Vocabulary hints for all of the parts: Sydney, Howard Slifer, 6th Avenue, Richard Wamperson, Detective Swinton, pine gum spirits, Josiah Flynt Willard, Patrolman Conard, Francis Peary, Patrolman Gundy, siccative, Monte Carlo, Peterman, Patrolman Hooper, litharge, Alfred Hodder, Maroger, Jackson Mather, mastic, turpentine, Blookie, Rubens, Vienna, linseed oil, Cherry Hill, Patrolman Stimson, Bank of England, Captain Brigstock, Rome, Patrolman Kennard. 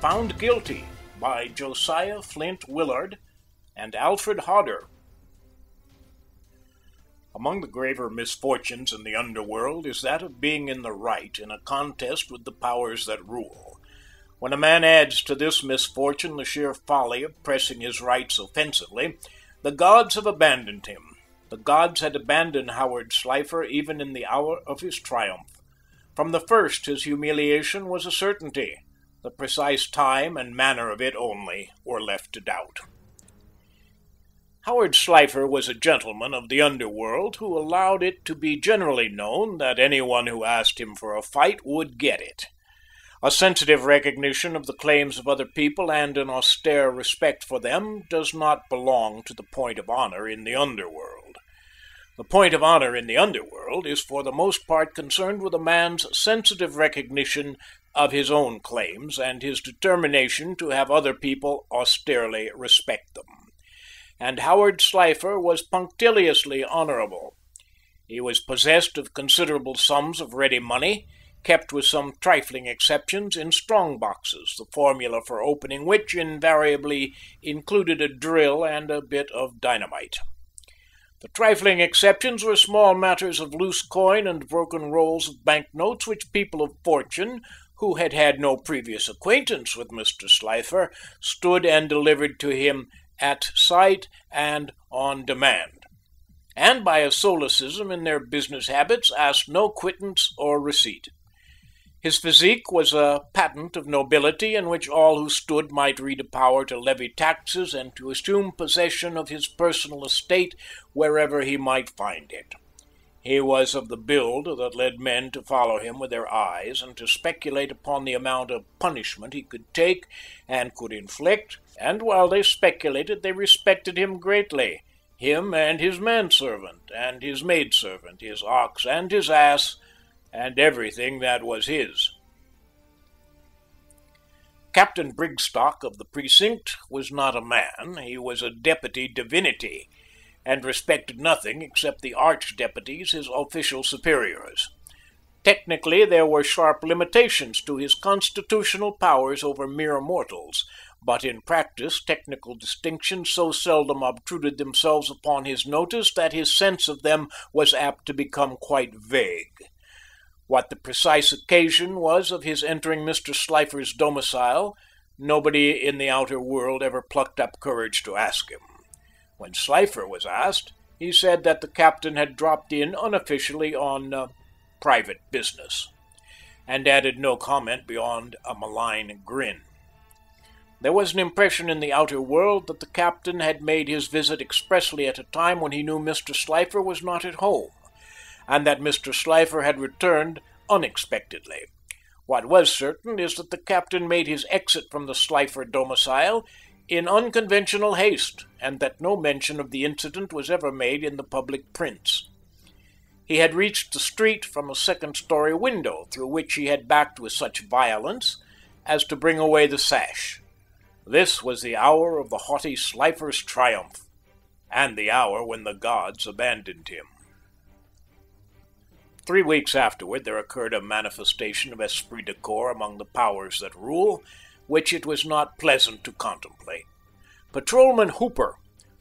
Found Guilty by Josiah Flynt Willard and Alfred Hodder. Among the graver misfortunes in the underworld is that of being in the right in a contest with the powers that rule. When a man adds to this misfortune the sheer folly of pressing his rights offensively, the gods have abandoned him. The gods had abandoned Howard Slifer even in the hour of his triumph. From the first his humiliation was a certainty. The precise time and manner of it only were left to doubt. Howard Slifer was a gentleman of the underworld who allowed it to be generally known that anyone who asked him for a fight would get it. A sensitive recognition of the claims of other people and an austere respect for them does not belong to the point of honor in the underworld. The point of honor in the underworld is for the most part concerned with a man's sensitive recognition of his own claims and his determination to have other people austerely respect them. And Howard Slifer was punctiliously honorable. He was possessed of considerable sums of ready money, kept with some trifling exceptions in strong boxes, the formula for opening which invariably included a drill and a bit of dynamite. The trifling exceptions were small matters of loose coin and broken rolls of banknotes which people of fortune, who had had no previous acquaintance with Mr. Slifer, stood and delivered to him at sight and on demand, and by a solecism in their business habits asked no quittance or receipt. His physique was a patent of nobility in which all who stood might read a power to levy taxes and to assume possession of his personal estate wherever he might find it. He was of the build that led men to follow him with their eyes and to speculate upon the amount of punishment he could take and could inflict, and while they speculated they respected him greatly, him and his manservant and his maidservant, his ox and his ass, and everything that was his. Captain Brigstock of the precinct was not a man, he was a deputy divinity, and respected nothing except the arch-deputies, his official superiors. Technically, there were sharp limitations to his constitutional powers over mere mortals, but in practice technical distinctions so seldom obtruded themselves upon his notice that his sense of them was apt to become quite vague. What the precise occasion was of his entering Mr. Slifer's domicile, nobody in the outer world ever plucked up courage to ask him. When Slifer was asked, he said that the captain had dropped in unofficially on private business, and added no comment beyond a malign grin. There was an impression in the outer world that the captain had made his visit expressly at a time when he knew Mr. Slifer was not at home, and that Mr. Slifer had returned unexpectedly. What was certain is that the captain made his exit from the Slifer domicile in unconventional haste, and that no mention of the incident was ever made in the public prints. He had reached the street from a second-story window, through which he had backed with such violence as to bring away the sash. This was the hour of the haughty Slifer's triumph, and the hour when the gods abandoned him. 3 weeks afterward there occurred a manifestation of esprit de corps among the powers that rule, which it was not pleasant to contemplate. Patrolman Hooper,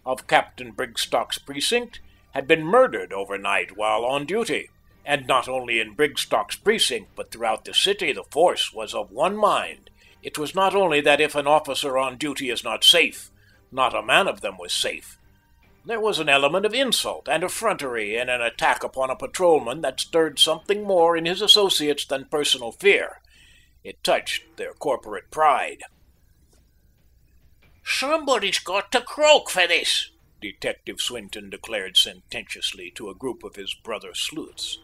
of Captain Brigstock's precinct, had been murdered overnight while on duty, and not only in Brigstock's precinct, but throughout the city the force was of one mind. It was not only that if an officer on duty is not safe, not a man of them was safe. There was an element of insult and effrontery in an attack upon a patrolman that stirred something more in his associates than personal fear. It touched their corporate pride. "Somebody's got to croak for this," Detective Swinton declared sententiously to a group of his brother sleuths.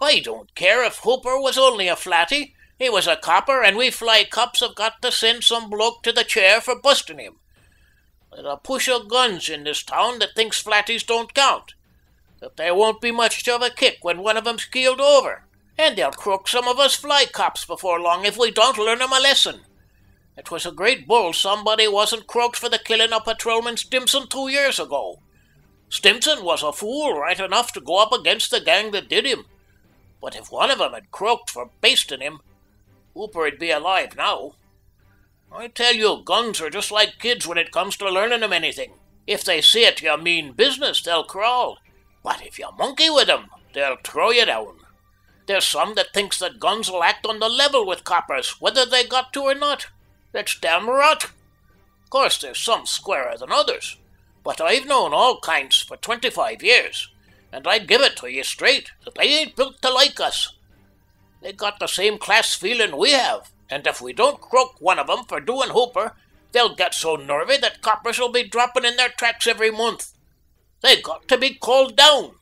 "I don't care if Hooper was only a flatty. He was a copper, and we fly cops have got to send some bloke to the chair for busting him. There's a push of guns in this town that thinks flatties don't count, that there won't be much of a kick when one of 'em's keeled over. And they'll crook some of us fly cops before long if we don't learn 'em a lesson. It was a great bull somebody wasn't croaked for the killing of Patrolman Stimson 2 years ago. Stimson was a fool right enough to go up against the gang that did him, but if one of 'em had croaked for basting him, Hooper'd be alive now. I tell you, guns are just like kids when it comes to learning them anything. If they see it you mean business, they'll crawl. But if you monkey with them, they'll throw you down. There's some that thinks that guns'll act on the level with coppers, whether they got to or not. That's damn rot. Of course, there's some squarer than others, but I've known all kinds for 25 years, and I give it to you straight that they ain't built to like us. They got the same class feeling we have, and if we don't croak one of 'em for doing Hooper, they'll get so nervy that coppers'll be dropping in their tracks every month. They got to be called down.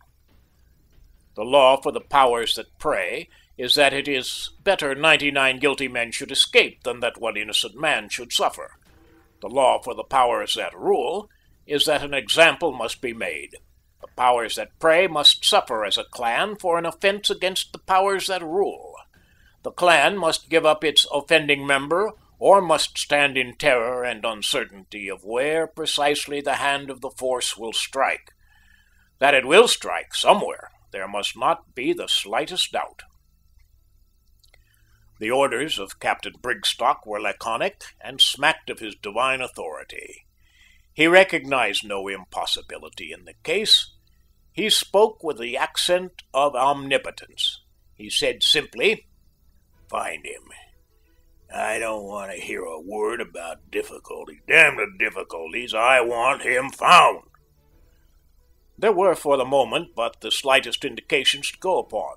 The law for the powers that prey is that it is better 99 guilty men should escape than that one innocent man should suffer. The law for the powers that rule is that an example must be made. The powers that prey must suffer as a clan for an offense against the powers that rule. The clan must give up its offending member, or must stand in terror and uncertainty of where precisely the hand of the force will strike. That it will strike somewhere there must not be the slightest doubt. The orders of Captain Brigstock were laconic and smacked of his divine authority. He recognized no impossibility in the case. He spoke with the accent of omnipotence. He said simply, "Find him. I don't want to hear a word about difficulties. Damn the difficulties. I want him found." There were for the moment but the slightest indications to go upon.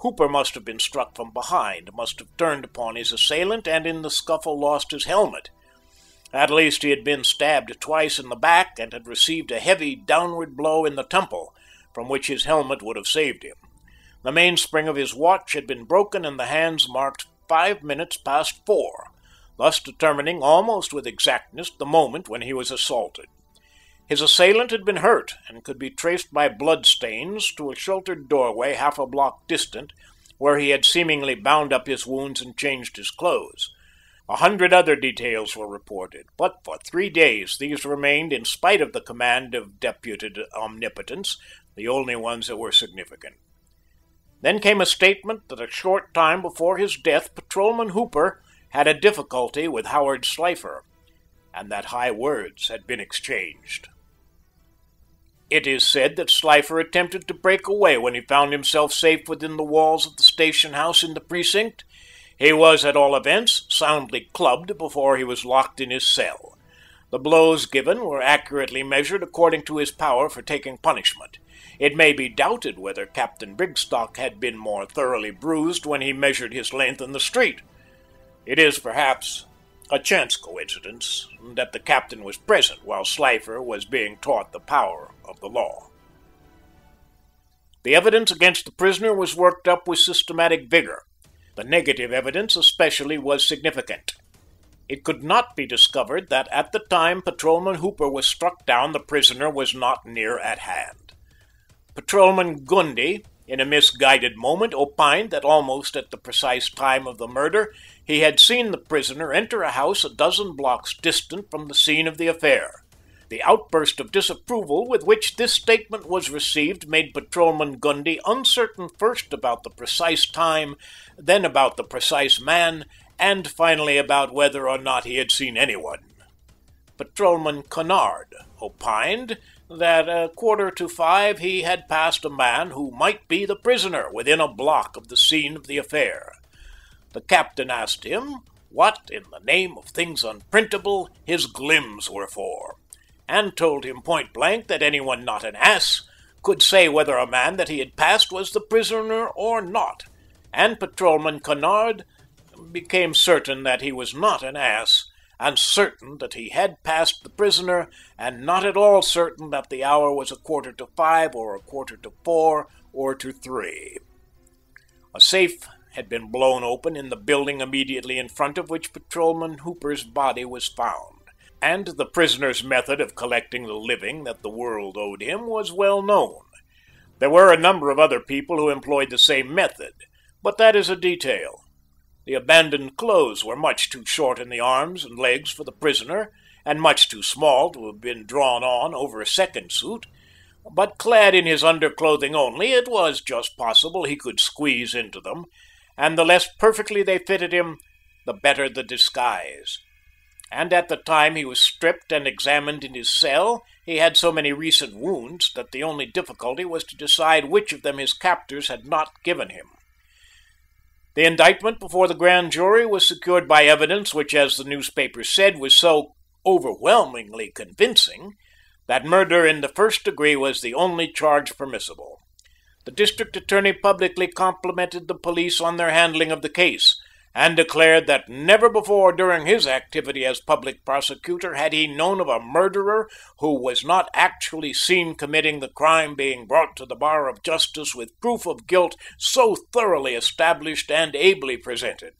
Hooper must have been struck from behind, must have turned upon his assailant, and in the scuffle lost his helmet. At least he had been stabbed twice in the back and had received a heavy downward blow in the temple, from which his helmet would have saved him. The mainspring of his watch had been broken and the hands marked 4:05, thus determining almost with exactness the moment when he was assaulted. His assailant had been hurt, and could be traced by bloodstains to a sheltered doorway 1/2 block distant, where he had seemingly bound up his wounds and changed his clothes. 100 other details were reported, but for 3 days these remained, in spite of the command of deputed omnipotence, the only ones that were significant. Then came a statement that a short time before his death Patrolman Hooper had a difficulty with Howard Slifer, and that high words had been exchanged. It is said that Slifer attempted to break away when he found himself safe within the walls of the station-house in the precinct. He was, at all events, soundly clubbed before he was locked in his cell. The blows given were accurately measured according to his power for taking punishment. It may be doubted whether Captain Brigstock had been more thoroughly bruised when he measured his length in the street. It is, perhaps, a chance coincidence that the captain was present while Slifer was being taught the power of the law. The evidence against the prisoner was worked up with systematic vigor. The negative evidence especially was significant. It could not be discovered that at the time Patrolman Hooper was struck down, the prisoner was not near at hand. Patrolman Gundy, in a misguided moment, opined that almost at the precise time of the murder he had seen the prisoner enter a house 12 blocks distant from the scene of the affair. The outburst of disapproval with which this statement was received made Patrolman Gundy uncertain first about the precise time, then about the precise man, and finally about whether or not he had seen anyone. Patrolman Conard opined that 4:45 he had passed a man who might be the prisoner within a block of the scene of the affair. The captain asked him what, in the name of things unprintable, his glims were for, and told him point-blank that anyone not an ass could say whether a man that he had passed was the prisoner or not, and Patrolman Kennard became certain that he was not an ass, and certain that he had passed the prisoner, and not at all certain that the hour was 4:45 or 4:45 or 3:03. A safe had been blown open in the building immediately in front of which Patrolman Hooper's body was found, and the prisoner's method of collecting the living that the world owed him was well known. There were a number of other people who employed the same method, but that is a detail. The abandoned clothes were much too short in the arms and legs for the prisoner, and much too small to have been drawn on over a second suit, but clad in his underclothing only, it was just possible he could squeeze into them, and the less perfectly they fitted him, the better the disguise. and at the time he was stripped and examined in his cell he had so many recent wounds that the only difficulty was to decide which of them his captors had not given him. The indictment before the grand jury was secured by evidence which, as the newspapers said, was so overwhelmingly convincing that murder in the first degree was the only charge permissible. The district attorney publicly complimented the police on their handling of the case, and declared that never before during his activity as public prosecutor had he known of a murderer who was not actually seen committing the crime being brought to the bar of justice with proof of guilt so thoroughly established and ably presented.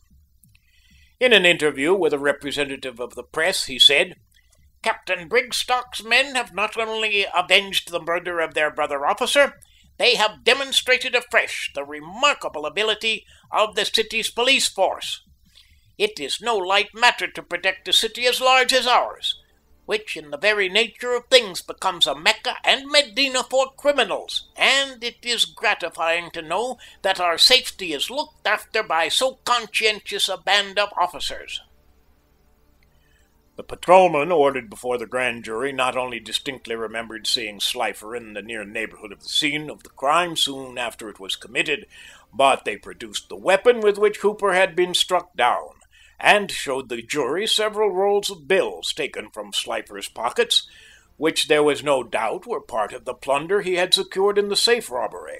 In an interview with a representative of the press, he said, "Captain Brigstock's men have not only avenged the murder of their brother officer, they have demonstrated afresh the remarkable ability of the city's police force. It is no light matter to protect a city as large as ours, which in the very nature of things becomes a Mecca and Medina for criminals, and it is gratifying to know that our safety is looked after by so conscientious a band of officers." The patrolman ordered before the grand jury not only distinctly remembered seeing Slifer in the near neighborhood of the scene of the crime soon after it was committed, but they produced the weapon with which Hooper had been struck down, and showed the jury several rolls of bills taken from Slifer's pockets, which there was no doubt were part of the plunder he had secured in the safe robbery.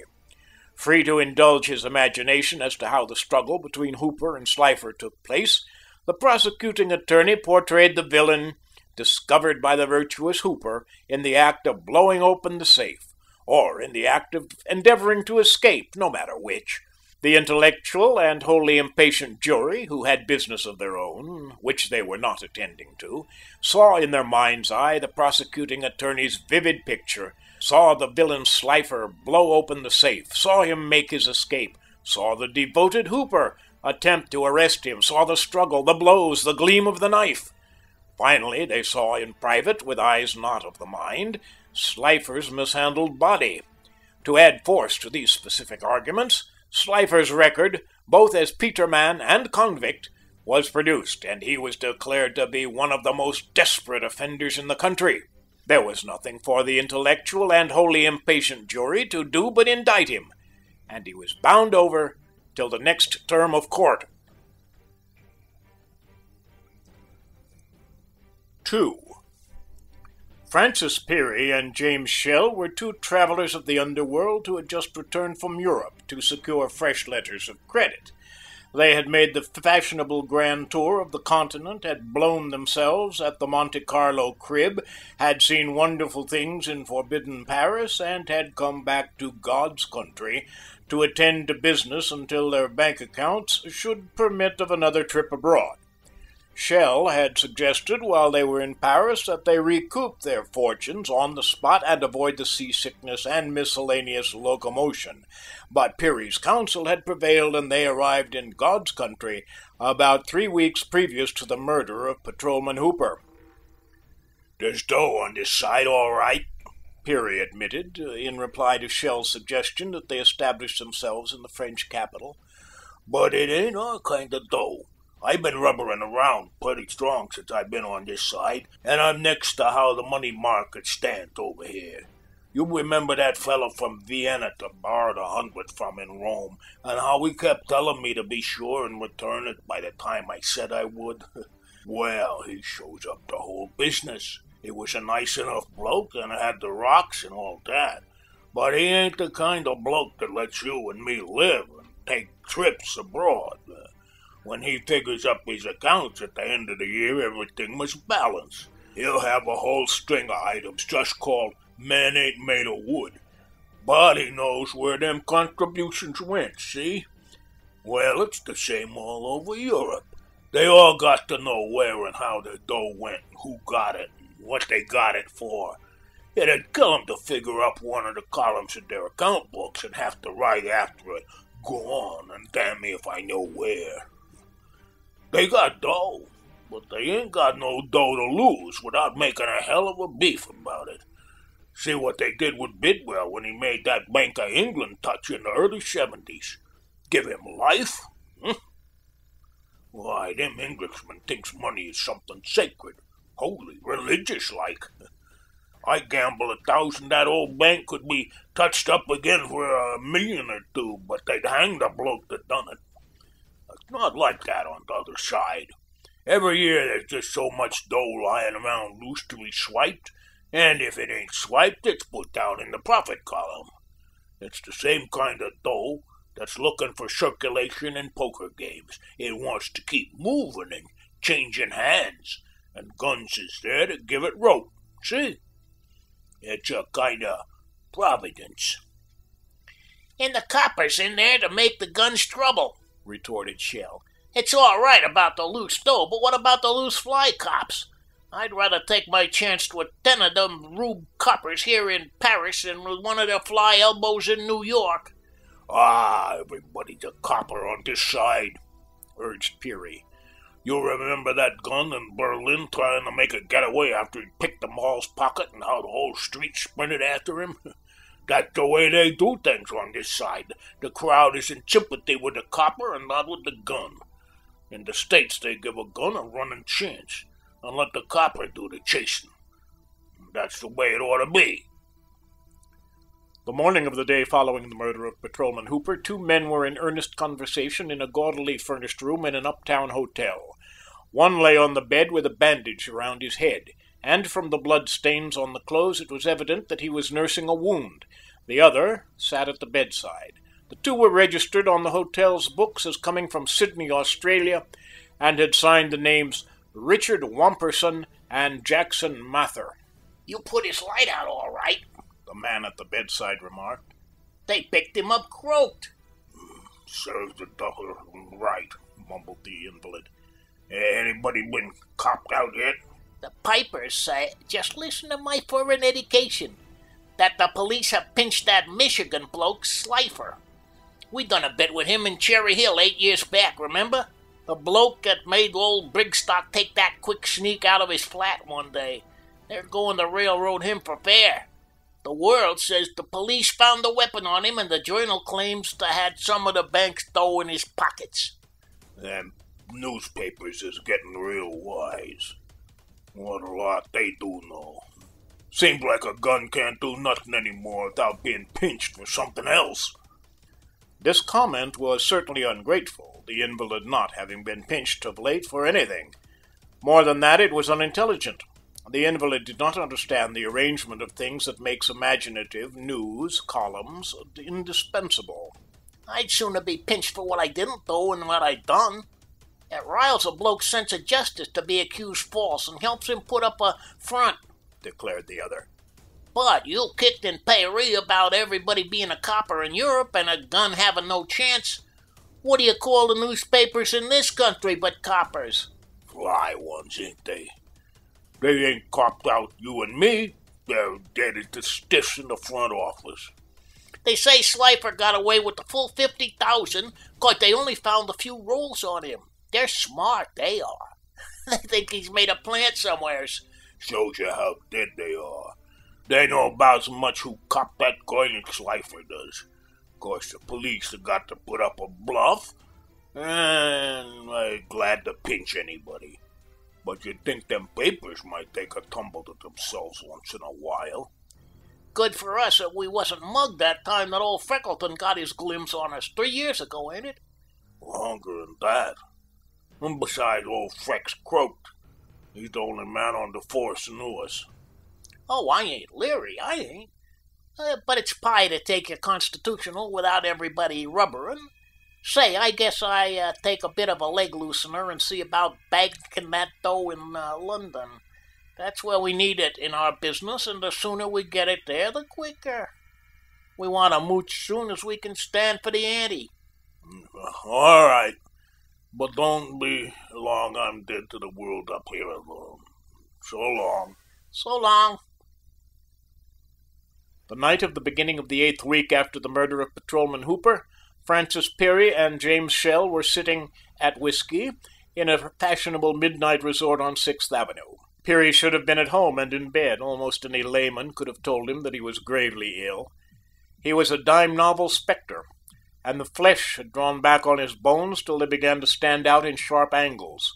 Free to indulge his imagination as to how the struggle between Hooper and Slifer took place, the prosecuting attorney portrayed the villain, discovered by the virtuous Hooper, in the act of blowing open the safe, or in the act of endeavoring to escape, no matter which. The intellectual and wholly impatient jury, who had business of their own, which they were not attending to, saw in their mind's eye the prosecuting attorney's vivid picture, saw the villain Slifer blow open the safe, saw him make his escape, saw the devoted Hooper attempt to arrest him, saw the struggle, the blows, the gleam of the knife. Finally, they saw in private, with eyes not of the mind, Slifer's mishandled body. To add force to these specific arguments, Slifer's record, both as Peterman and convict, was produced, and he was declared to be one of the most desperate offenders in the country. There was nothing for the intellectual and wholly impatient jury to do but indict him, and he was bound over till the next term of court. 2. Francis Peary and James Shell were two travelers of the underworld who had just returned from Europe to secure fresh letters of credit. They had made the fashionable grand tour of the continent, had blown themselves at the Monte Carlo crib, had seen wonderful things in forbidden Paris, and had come back to God's country to attend to business until their bank accounts should permit of another trip abroad. Shell had suggested while they were in Paris that they recoup their fortunes on the spot and avoid the seasickness and miscellaneous locomotion, but Peary's counsel had prevailed and they arrived in God's country about 3 weeks previous to the murder of Patrolman Hooper. "There's dough on this side, all right," Peary admitted, in reply to Shell's suggestion that they establish themselves in the French capital. "But it ain't our kind of dough. I've been rubbering around pretty strong since I've been on this side, and I'm next to how the money market stands over here. You remember that fellow from Vienna to borrowed 100 from in Rome, and how he kept telling me to be sure and return it by the time I said I would? Well, he shows up the whole business. He was a nice enough bloke and had the rocks and all that, but he ain't the kind of bloke that lets you and me live and take trips abroad. When he figures up his accounts at the end of the year, everything must balance. He'll have a whole string of items just called Men Ain't Made of Wood, but he knows where them contributions went, see? Well, it's the same all over Europe. They all got to know where and how their dough went and who got it. What they got it for. It'd kill 'em to figure up one of the columns in their account books and have to write after it, "Gone, and damn me if I know where." They got dough, but they ain't got no dough to lose without making a hell of a beef about it. See what they did with Bidwell when he made that Bank of England touch in the early 70s. Give him life? Why, them Englishmen thinks money is something sacred, holy, religious-like. I gamble $1,000 that old bank could be touched up again for $1 million or $2, but they'd hang the bloke that done it. It's not like that on the other side. Every year there's just so much dough lying around loose to be swiped, and if it ain't swiped, it's put down in the profit column. It's the same kind of dough that's looking for circulation in poker games. It wants to keep moving and changing hands, and Guns is there to give it rope. See? It's a kind of providence. And the copper's in there to make the Guns trouble, retorted Shell. It's all right about the loose dough, but what about the loose fly cops? I'd rather take my chance with 10 of them rube coppers here in Paris than with one of their fly elbows in New York. Ah, everybody's a copper on this side, urged Peary. You remember that Gun in Berlin trying to make a getaway after he picked the mall's pocket and how the whole street sprinted after him? That's the way they do things on this side. The crowd is in sympathy with the copper and not with the Gun. In the States, they give a Gun a running chance and let the copper do the chasing. That's the way it ought to be. The morning of the day following the murder of Patrolman Hooper, two men were in earnest conversation in a gaudily furnished room in an uptown hotel. One lay on the bed with a bandage around his head, and from the blood stains on the clothes it was evident that he was nursing a wound. The other sat at the bedside. The two were registered on the hotel's books as coming from Sydney, Australia, and had signed the names Richard Wamperson and Jackson Mather. You put his light out all right, the man at the bedside remarked. They picked him up croaked. Serves the doctor right, mumbled the invalid. Anybody been copped out yet? The pipers say, just listen to my foreign education, that the police have pinched that Michigan bloke, Slifer. We done a bit with him in Cherry Hill 8 years back, remember? The bloke that made old Brigstock take that quick sneak out of his flat one day. They're going to railroad him for fair. The World says the police found the weapon on him, and the Journal claims to had some of the bank's dough in his pockets. Them newspapers is getting real wise. What a lot they do know. Seems like a Gun can't do nothing anymore without being pinched for something else. This comment was certainly ungrateful, the invalid not having been pinched of late for anything. More than that, it was unintelligent. The invalid did not understand the arrangement of things that makes imaginative news columns indispensable. I'd sooner be pinched for what I didn't do than what I done. It riles a bloke's sense of justice to be accused false and helps him put up a front, declared the other. But you kicked in Paris about everybody being a copper in Europe and a Gun having no chance. What do you call the newspapers in this country but coppers? Fly ones, ain't they? They ain't copped out you and me. They're dead at the stiffs in the front office. They say Slifer got away with the full 50,000 because they only found a few rolls on him. They're smart, they are. They think he's made a plant somewheres. Shows you how dead they are. They know about as much who copped that coin as Slifer does. Of course, the police have got to put up a bluff, and they're glad to pinch anybody. But you'd think them papers might take a tumble to themselves once in a while. Good for us if we wasn't mugged that time that old Freckleton got his glimpse on us 3 years ago, ain't it? Longer than that. And besides, old Freck's croaked. He's the only man on the force who knew us. Oh, I ain't leery, I ain't. But it's pie to take your constitutional without everybody rubbering. Say, I guess I take a bit of a leg loosener and see about banking that dough in London. That's where we need it in our business, and the sooner we get it there, the quicker. We want to mooch soon as we can stand for the ante. All right, but don't be long. I'm dead to the world up here alone. So long. So long. The night of the beginning of the 8th week after the murder of Patrolman Hooper, Francis Peary and James Shell were sitting at whiskey in a fashionable midnight resort on 6th Avenue. Peary should have been at home and in bed. Almost any layman could have told him that he was gravely ill. He was a dime novel spectre, and the flesh had drawn back on his bones till they began to stand out in sharp angles.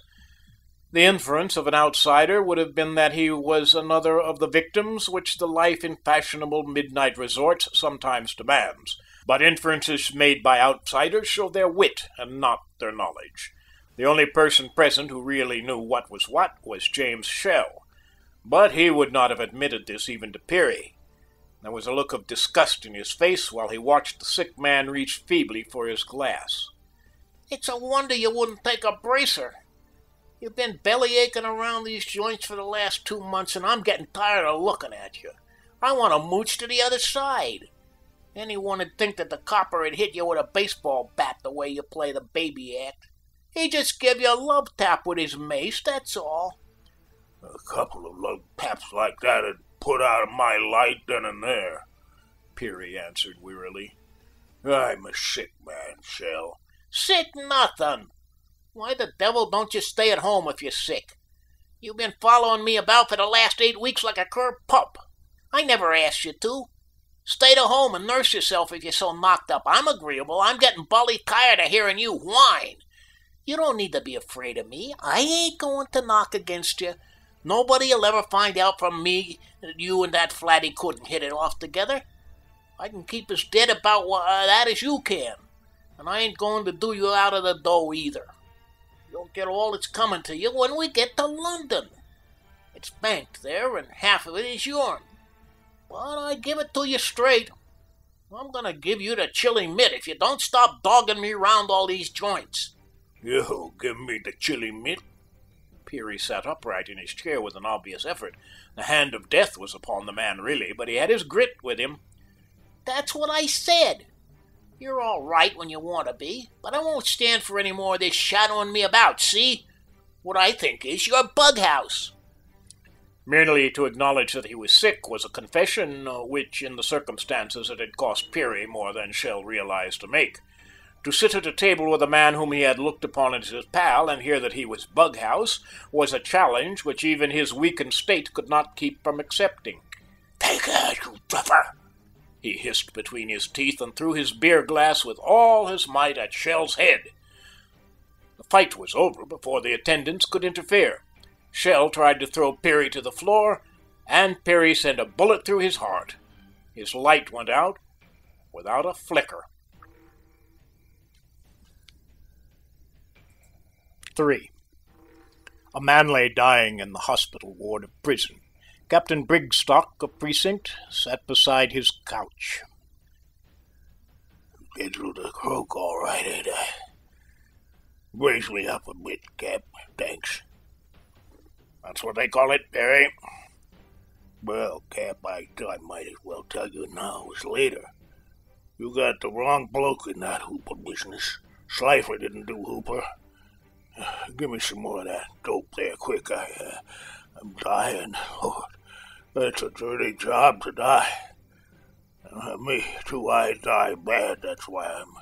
The inference of an outsider would have been that he was another of the victims which the life in fashionable midnight resorts sometimes demands. But inferences made by outsiders show their wit and not their knowledge. The only person present who really knew what was James Shell. But he would not have admitted this even to Peary. There was a look of disgust in his face while he watched the sick man reach feebly for his glass. "It's a wonder you wouldn't take a bracer. You've been bellyaching around these joints for the last 2 months, and I'm getting tired of looking at you. I want to mooch to the other side. Anyone would think that the copper had hit you with a baseball bat the way you play the baby act. He just give you a love tap with his mace, that's all." "A couple of love taps like that had put out my light then and there," Peary answered wearily. "I'm a sick man, Shell." "Sick nothing. Why the devil don't you stay at home if you're sick? You've been following me about for the last 8 weeks like a cur pup. I never asked you to. Stay to home and nurse yourself if you're so knocked up. I'm agreeable. I'm getting bully tired of hearing you whine. You don't need to be afraid of me. I ain't going to knock against you. Nobody will ever find out from me that you and that flatty couldn't hit it off together. I can keep as dead about that as you can. And I ain't going to do you out of the dough either. You'll get all that's coming to you when we get to London. It's banked there, and half of it is yourn. But I give it to you straight. I'm going to give you the chilly mitt if you don't stop dogging me round all these joints." "You'll give me the chilly mitt?" Peary sat upright in his chair with an obvious effort. The hand of death was upon the man, really, but he had his grit with him. "That's what I said. You're all right when you want to be, but I won't stand for any more of this shadowing me about, see? What I think is your bughouse." Merely to acknowledge that he was sick was a confession which, in the circumstances, it had cost Peary more than Shell realized to make. To sit at a table with a man whom he had looked upon as his pal and hear that he was bughouse was a challenge which even his weakened state could not keep from accepting. "Take care, you duffer!" he hissed between his teeth and threw his beer glass with all his might at Shell's head. The fight was over before the attendants could interfere. Shell tried to throw Peary to the floor, and Peary sent a bullet through his heart. His light went out without a flicker. 3. A man lay dying in the hospital ward of prison. Captain Brigstock of Precinct sat beside his couch. "Get through the croak all right, ain't I? Brace me up a bit, Cap, thanks. That's what they call it, Peary. Well, Cap, I thought I might as well tell you now as later. You got the wrong bloke in that Hooper business. Slifer didn't do Hooper. Give me some more of that dope there, quick. I'm dying. Oh, that's a dirty job to die. Me, too, I die bad. That's why I'm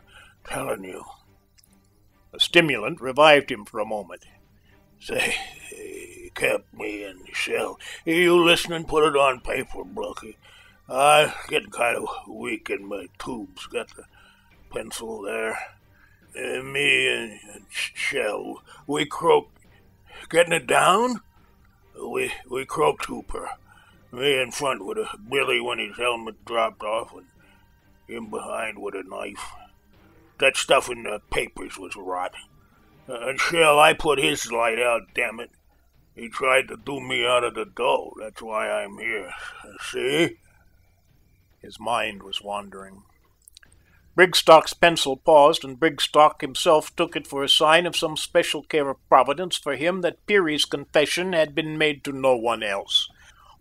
telling you." A stimulant revived him for a moment. "Say, he kept me in the shell. You listen and put it on paper, Blookie. I'm getting kind of weak in my tubes. Got the pencil there. Me and Shell, we croaked. Getting it down? We croaked Hooper. Me in front with a billy when his helmet dropped off, and him behind with a knife. That stuff in the papers was rot. And Shell, I put his light out, damn it. He tried to do me out of the dough. That's why I'm here. See?" His mind was wandering. Brigstock's pencil paused, and Brigstock himself took it for a sign of some special care of Providence for him that Peary's confession had been made to no one else.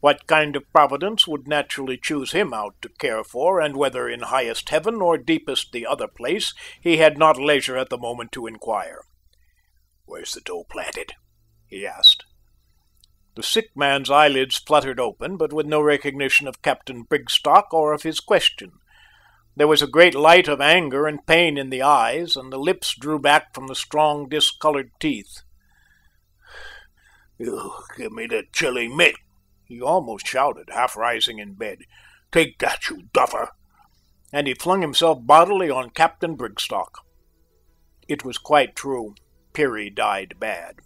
What kind of Providence would naturally choose him out to care for, and whether in highest heaven or deepest the other place, he had not leisure at the moment to inquire. "Where's the dough planted?" he asked. The sick man's eyelids fluttered open, but with no recognition of Captain Brigstock or of his question. There was a great light of anger and pain in the eyes, and the lips drew back from the strong, discolored teeth. "You give me the chilly mitt," he almost shouted, half rising in bed. "Take that, you duffer." and he flung himself bodily on Captain Brigstock. It was quite true. Peary died bad.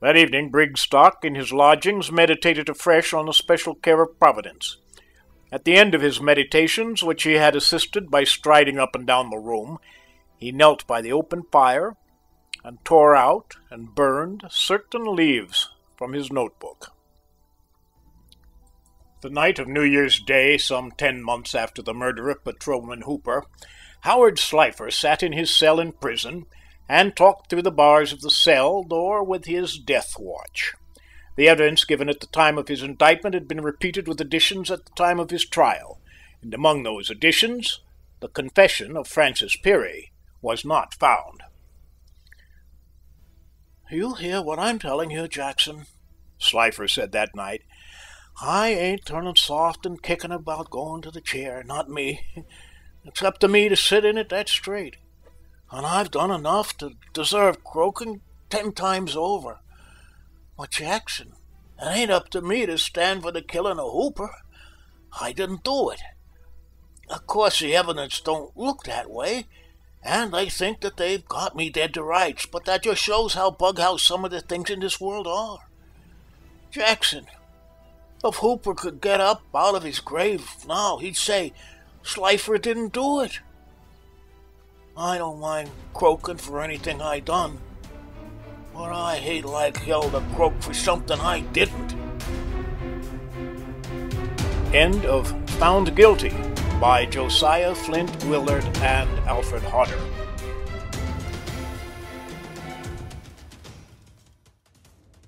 That evening Brigstock, in his lodgings, meditated afresh on the special care of Providence. At the end of his meditations, which he had assisted by striding up and down the room, he knelt by the open fire and tore out and burned certain leaves from his notebook. The night of New Year's Day, some 10 months after the murder of Patrolman Hooper, Howard Slifer sat in his cell in prison and talked through the bars of the cell door with his death watch. The evidence given at the time of his indictment had been repeated with additions at the time of his trial, and among those additions, the confession of Francis Peary was not found. "You'll hear what I'm telling you, Jackson," Slifer said that night. "I ain't turning soft and kicking about going to the chair, not me. It's up to me to sit in it, that's straight. And I've done enough to deserve croaking 10 times over. But, Jackson, it ain't up to me to stand for the killing of Hooper. I didn't do it. Of course, the evidence don't look that way, and they think that they've got me dead to rights, but that just shows how bughouse some of the things in this world are. Jackson, if Hooper could get up out of his grave now, he'd say, 'Slifer didn't do it.' I don't mind croaking for anything I done, but I hate like hell to croak for something I didn't." End of Found Guilty by Josiah Flynt Willard and Alfred Hodder.